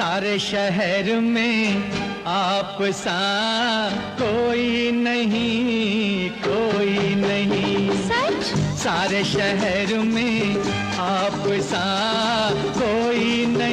सारे शहर में आप सा कोई नहीं, कोई नहीं। सच? सारे शहर में आप सा कोई नहीं।